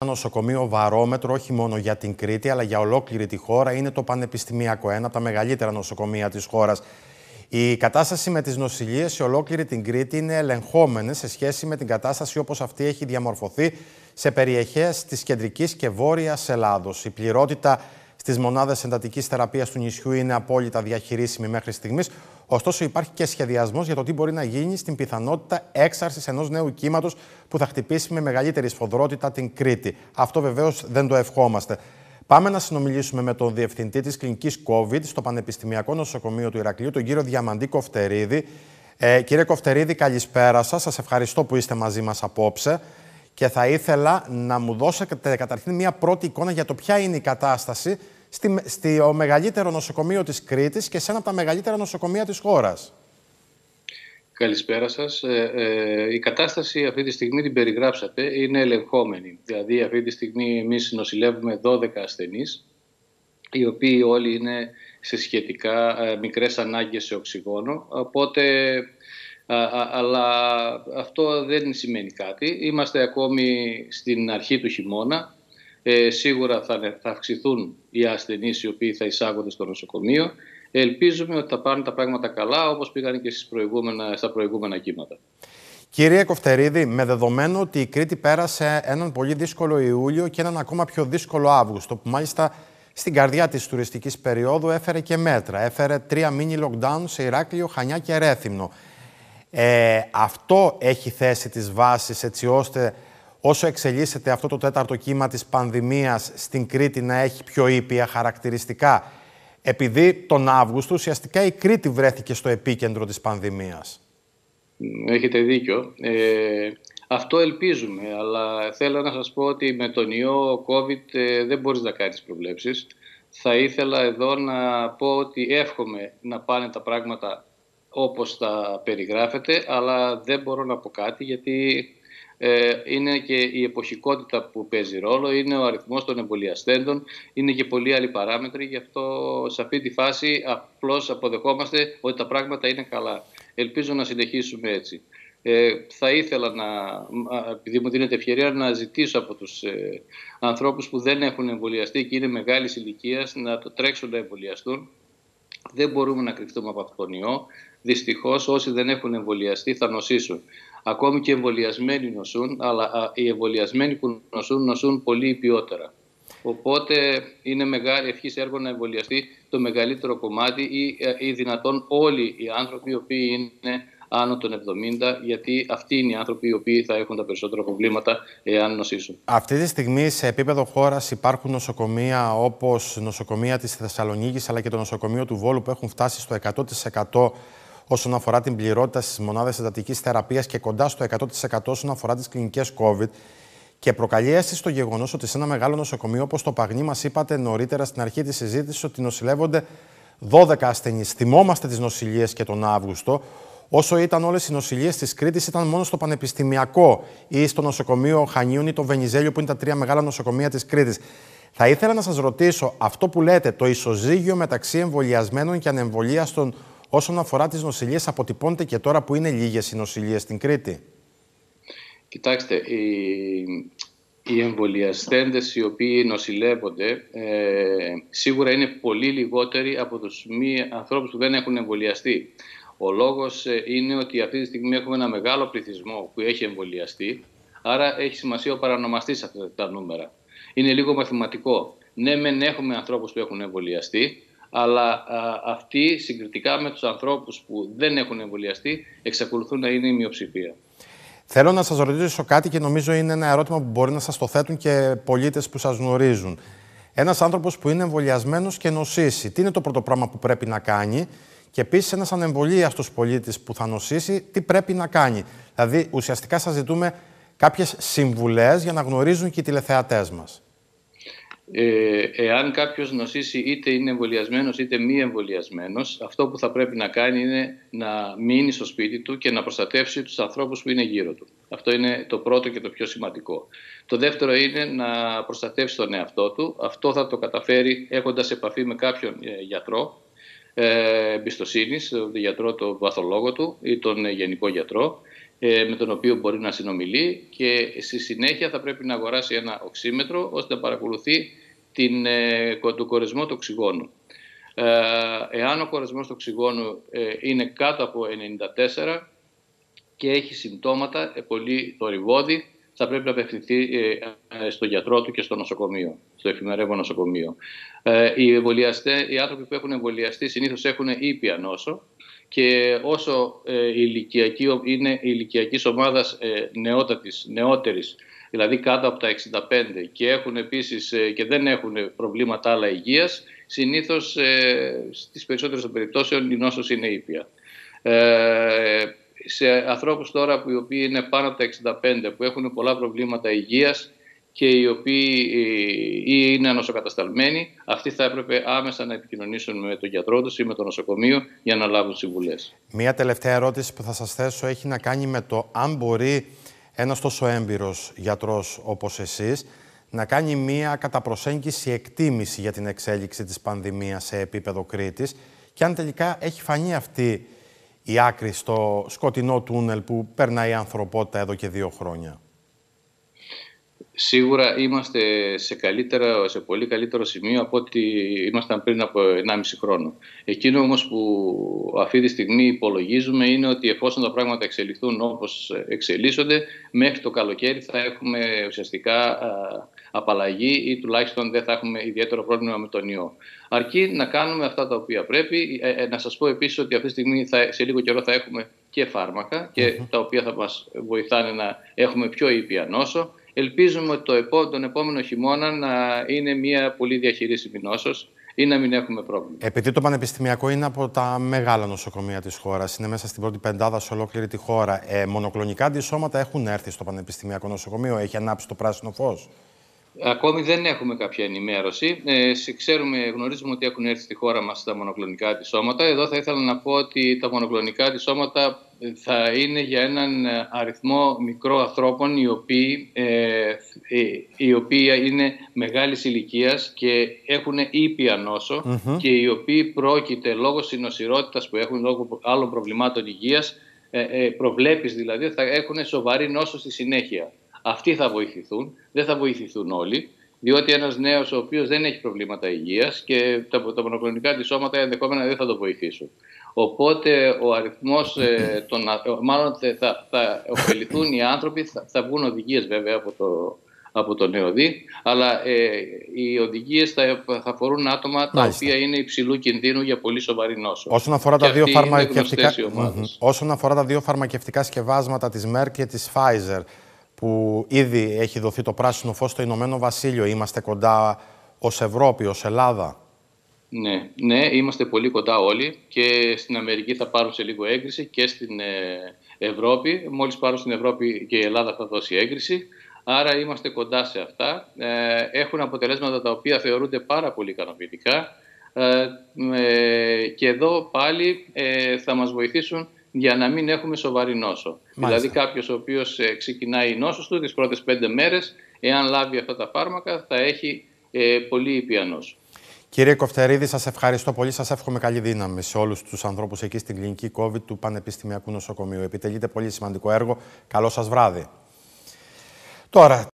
Το νοσοκομείο βαρόμετρο όχι μόνο για την Κρήτη αλλά για ολόκληρη τη χώρα είναι το πανεπιστημιακό, ένα από τα μεγαλύτερα νοσοκομεία της χώρας. Η κατάσταση με τις νοσηλίες σε ολόκληρη την Κρήτη είναι ελεγχόμενη σε σχέση με την κατάσταση όπως αυτή έχει διαμορφωθεί σε περιοχές της κεντρικής και βόρειας Ελλάδος. Η πληρότητα στις μονάδες εντατικής θεραπείας του νησιού είναι απόλυτα διαχειρίσιμη μέχρι στιγμής. Ωστόσο, υπάρχει και σχεδιασμός για το τι μπορεί να γίνει στην πιθανότητα έξαρσης ενός νέου κύματος που θα χτυπήσει με μεγαλύτερη σφοδρότητα την Κρήτη. Αυτό βεβαίως δεν το ευχόμαστε. Πάμε να συνομιλήσουμε με τον Διευθυντή της Κλινικής COVID στο Πανεπιστημιακό Νοσοκομείο του Ηρακλείου, τον κύριο Διαμαντή Κοφτερίδη. Κύριε Κοφτερίδη, καλησπέρα σας. Σας ευχαριστώ που είστε μαζί μας απόψε. Και θα ήθελα να μου δώσετε καταρχήν μια πρώτη εικόνα για το ποια είναι η κατάσταση στο μεγαλύτερο νοσοκομείο της Κρήτης και σε ένα από τα μεγαλύτερα νοσοκομεία της χώρας. Καλησπέρα σας. Η κατάσταση αυτή τη στιγμή την περιγράψατε, είναι ελεγχόμενη. Δηλαδή αυτή τη στιγμή εμείς νοσηλεύουμε 12 ασθενείς, οι οποίοι όλοι είναι σε σχετικά μικρές ανάγκες σε οξυγόνο. Οπότε... Αλλά αυτό δεν σημαίνει κάτι. Είμαστε ακόμη στην αρχή του χειμώνα. Σίγουρα θα αυξηθούν οι ασθενείς οι οποίοι θα εισάγονται στο νοσοκομείο. Ελπίζουμε ότι θα πάνε τα πράγματα καλά, όπως πήγαν και στα προηγούμενα κύματα. Κύριε Κοφτερίδη, με δεδομένο ότι η Κρήτη πέρασε έναν πολύ δύσκολο Ιούλιο και έναν ακόμα πιο δύσκολο Αύγουστο, που μάλιστα στην καρδιά της τουριστικής περίοδου έφερε και μέτρα. Έφερε 3 mini lockdown σε Ηράκλειο, Χανιά και Ρέθυμνο. Αυτό έχει θέσει τις βάσεις έτσι ώστε όσο εξελίσσεται αυτό το τέταρτο κύμα της πανδημίας στην Κρήτη να έχει πιο ήπια χαρακτηριστικά, επειδή τον Αύγουστο ουσιαστικά η Κρήτη βρέθηκε στο επίκεντρο της πανδημίας. Έχετε δίκιο. Αυτό ελπίζουμε, αλλά θέλω να σας πω ότι με τον ιό COVID δεν μπορείς να κάνεις προβλέψεις. Θα ήθελα εδώ να πω ότι εύχομαι να πάνε τα πράγματα όπως τα περιγράφεται, αλλά δεν μπορώ να πω κάτι γιατί είναι και η εποχικότητα που παίζει ρόλο, είναι ο αριθμός των εμβολιαστέντων, είναι και πολλοί άλλοι παράμετροι, γι' αυτό σε αυτή τη φάση απλώς αποδεχόμαστε ότι τα πράγματα είναι καλά. Ελπίζω να συνεχίσουμε έτσι. Θα ήθελα, επειδή μου δίνεται ευκαιρία, να ζητήσω από τους ανθρώπους που δεν έχουν εμβολιαστεί και είναι μεγάλης ηλικίας να το τρέξουν να εμβολιαστούν. Δεν μπορούμε να κρυφτούμε από αυτόν τον ιό. Δυστυχώς όσοι δεν έχουν εμβολιαστεί θα νοσήσουν. Ακόμη και εμβολιασμένοι νοσούν, αλλά οι εμβολιασμένοι που νοσούν, νοσούν πολύ ποιότερα. Οπότε είναι μεγάλη ευχής έργο να εμβολιαστεί το μεγαλύτερο κομμάτι ή δυνατόν όλοι οι άνθρωποι οι οποίοι είναι άνω των 70, γιατί αυτοί είναι οι άνθρωποι οι οποίοι θα έχουν τα περισσότερα προβλήματα εάν νοσήσουν. Αυτή τη στιγμή σε επίπεδο χώρας υπάρχουν νοσοκομεία όπως νοσοκομεία της Θεσσαλονίκης αλλά και το νοσοκομείο του Βόλου που έχουν φτάσει στο 100% όσον αφορά την πληρότητα στις μονάδες εντατικής θεραπείας και κοντά στο 100% όσον αφορά τις κλινικές COVID. Και προκαλεί αίσθηση το γεγονός ότι σε ένα μεγάλο νοσοκομείο όπως το Παγνί, μας είπατε νωρίτερα στην αρχή της συζήτησης ότι νοσηλεύονται 12 ασθενείς. Θυμόμαστε τις νοσηλίες και τον Αύγουστο. Όσο ήταν όλες οι νοσηλίες της Κρήτης, ήταν μόνο στο Πανεπιστημιακό ή στο νοσοκομείο Χανίων ή το Βενιζέλιο, που είναι τα τρία μεγάλα νοσοκομεία της Κρήτης. Θα ήθελα να σας ρωτήσω, αυτό που λέτε, το ισοζύγιο μεταξύ εμβολιασμένων και ανεμβολίαστων όσον αφορά τις νοσηλίες, αποτυπώνεται και τώρα που είναι λίγες οι νοσηλίες στην Κρήτη? Κοιτάξτε, οι εμβολιαστέντες οι οποίοι νοσηλεύονται σίγουρα είναι πολύ λιγότεροι από τους μη ανθρώπους που δεν έχουν εμβολιαστεί. Ο λόγος είναι ότι αυτή τη στιγμή έχουμε ένα μεγάλο πληθυσμό που έχει εμβολιαστεί, άρα έχει σημασία ο παρανομαστής αυτά τα νούμερα. Είναι λίγο μαθηματικό. Ναι, μεν έχουμε ανθρώπους που έχουν εμβολιαστεί, αλλά αυτοί συγκριτικά με τους ανθρώπους που δεν έχουν εμβολιαστεί εξακολουθούν να είναι η μειοψηφία. Θέλω να σας ρωτήσω κάτι και νομίζω είναι ένα ερώτημα που μπορεί να σας το θέτουν και πολίτες που σας γνωρίζουν. Ένας άνθρωπος που είναι εμβολιασμένος και νοσήσει, τι είναι το πρώτο πράγμα που πρέπει να κάνει? Και επίσης, ένας ανεμβολίαστος πολίτης που θα νοσήσει, τι πρέπει να κάνει? Δηλαδή, ουσιαστικά σας ζητούμε κάποιες συμβουλές για να γνωρίζουν και οι τηλεθεατές μας. Εάν κάποιος νοσήσει είτε είναι εμβολιασμένος είτε μη εμβολιασμένος, αυτό που θα πρέπει να κάνει είναι να μείνει στο σπίτι του και να προστατεύσει τους ανθρώπους που είναι γύρω του. Αυτό είναι το πρώτο και το πιο σημαντικό. Το δεύτερο είναι να προστατεύσει τον εαυτό του. Αυτό θα το καταφέρει έχοντας επαφή με κάποιον γιατρό εμπιστοσύνης, τον γιατρό, τον βαθολόγο του ή τον γενικό γιατρό, με τον οποίο μπορεί να συνομιλεί και στη συνέχεια θα πρέπει να αγοράσει ένα οξύμετρο ώστε να παρακολουθεί τον κορεσμό του οξυγόνου. Εάν ο κορεσμός του οξυγόνου είναι κάτω από 94 και έχει συμπτώματα πολύ θορυβώδη, θα πρέπει να απευθυνθεί στον γιατρό του και στο νοσοκομείο, στο εφημερεύον νοσοκομείο. Οι άνθρωποι που έχουν εμβολιαστεί συνήθως έχουν ήπια νόσο και όσο είναι ηλικιακής ομάδας νεότερης, δηλαδή κάτω από τα 65 και έχουν επίσης και δεν έχουν προβλήματα άλλα υγείας, συνήθως στις περισσότερες των περιπτώσεων η νόσος είναι ήπια. Σε ανθρώπους τώρα που οι οποίοι είναι πάνω από τα 65, που έχουν πολλά προβλήματα υγείας και οι οποίοι είναι νοσοκατασταλμένοι, αυτοί θα έπρεπε άμεσα να επικοινωνήσουν με τον γιατρό τους ή με το νοσοκομείο για να λάβουν συμβουλές. Μία τελευταία ερώτηση που θα σας θέσω έχει να κάνει με το αν μπορεί ένας τόσο έμπειρος γιατρός όπως εσείς να κάνει μία κατά προσέγγιση εκτίμηση για την εξέλιξη της πανδημίας σε επίπεδο Κρήτης και αν τελικά έχει φανεί αυτή η άκρη στο σκοτεινό τούνελ που περνάει η ανθρωπότητα εδώ και 2 χρόνια. Σίγουρα είμαστε σε πολύ καλύτερο σημείο από ό,τι ήμασταν πριν από 1,5 χρόνο. Εκείνο όμως που αυτή τη στιγμή υπολογίζουμε είναι ότι εφόσον τα πράγματα εξελιχθούν όπως εξελίσσονται, μέχρι το καλοκαίρι θα έχουμε ουσιαστικά απαλλαγή ή τουλάχιστον δεν θα έχουμε ιδιαίτερο πρόβλημα με τον ιό. Αρκεί να κάνουμε αυτά τα οποία πρέπει. Να σας πω επίσης ότι αυτή τη στιγμή σε λίγο καιρό θα έχουμε και φάρμακα και τα οποία θα μας βοηθάνε να έχουμε πιο ήπια νόσο. Ελπίζουμε ότι τον επόμενο χειμώνα να είναι μια πολύ διαχειρίσιμη νόσος ή να μην έχουμε πρόβλημα. Επειδή το Πανεπιστημιακό είναι από τα μεγάλα νοσοκομεία της χώρας, είναι μέσα στην πρώτη πεντάδα σε ολόκληρη τη χώρα, μονοκλονικά αντισώματα έχουν έρθει στο Πανεπιστημιακό Νοσοκομείο, έχει ανάψει το πράσινο φως? Ακόμη δεν έχουμε κάποια ενημέρωση. Γνωρίζουμε ότι έχουν έρθει στη χώρα μας τα μονοκλονικά αντισώματα. Εδώ θα ήθελα να πω ότι τα μονοκλονικά αντισώματα θα είναι για έναν αριθμό μικρών ανθρώπων οι οποίοι είναι μεγάλης ηλικίας και έχουν ήπια νόσο και οι οποίοι πρόκειται λόγω συνοσηρότητας που έχουν, λόγω άλλων προβλημάτων υγείας, προβλέπεις δηλαδή, θα έχουν σοβαρή νόσο στη συνέχεια. Αυτοί θα βοηθηθούν, δεν θα βοηθηθούν όλοι, διότι ένας νέος ο οποίος δεν έχει προβλήματα υγείας και τα μονοκλονικά αντισώματα ενδεχόμενα δεν θα το βοηθήσουν. Οπότε ο αριθμός, μάλλον θα ωφεληθούν οι άνθρωποι, θα βγουν οδηγίες βέβαια από το ΝΕΟΔΗ, αλλά οι οδηγίες θα αφορούν άτομα τα οποία είναι υψηλού κινδύνου για πολύ σοβαρή νόσο. Όσον αφορά, τα δύο φαρμακευτικά σκευάσματα της Merck και της Pfizer, που ήδη έχει δοθεί το πράσινο φως στο Ηνωμένο Βασίλειο, είμαστε κοντά ως Ευρώπη, ως Ελλάδα? Ναι, είμαστε πολύ κοντά όλοι και στην Αμερική θα πάρουν σε λίγο έγκριση και στην Ευρώπη. Μόλις πάρουν στην Ευρώπη και η Ελλάδα θα δώσει έγκριση. Άρα είμαστε κοντά σε αυτά. Έχουν αποτελέσματα τα οποία θεωρούνται πάρα πολύ ικανοποιητικά και εδώ πάλι θα μας βοηθήσουν για να μην έχουμε σοβαρή νόσο. Μάλιστα. Δηλαδή κάποιος ο οποίος ξεκινάει η νόσος του τις πρώτες 5 μέρες, εάν λάβει αυτά τα φάρμακα θα έχει πολύ ήπια νόσο. Κύριε Κοφτερίδη, σας ευχαριστώ πολύ. Σας εύχομαι καλή δύναμη σε όλους τους ανθρώπους εκεί στην κλινική COVID του Πανεπιστημιακού Νοσοκομείου. Επιτελείτε πολύ σημαντικό έργο. Καλό σας βράδυ. Τώρα...